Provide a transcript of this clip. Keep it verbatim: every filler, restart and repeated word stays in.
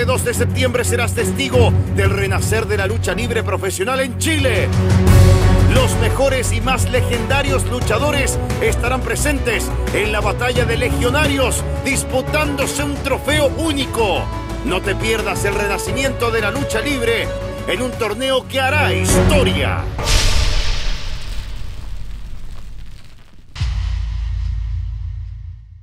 martes dos de septiembre serás testigo del renacer de la lucha libre profesional en Chile. Los mejores y más legendarios luchadores estarán presentes en la Batalla de Legionarios, disputándose un trofeo único. No te pierdas el renacimiento de la lucha libre en un torneo que hará historia.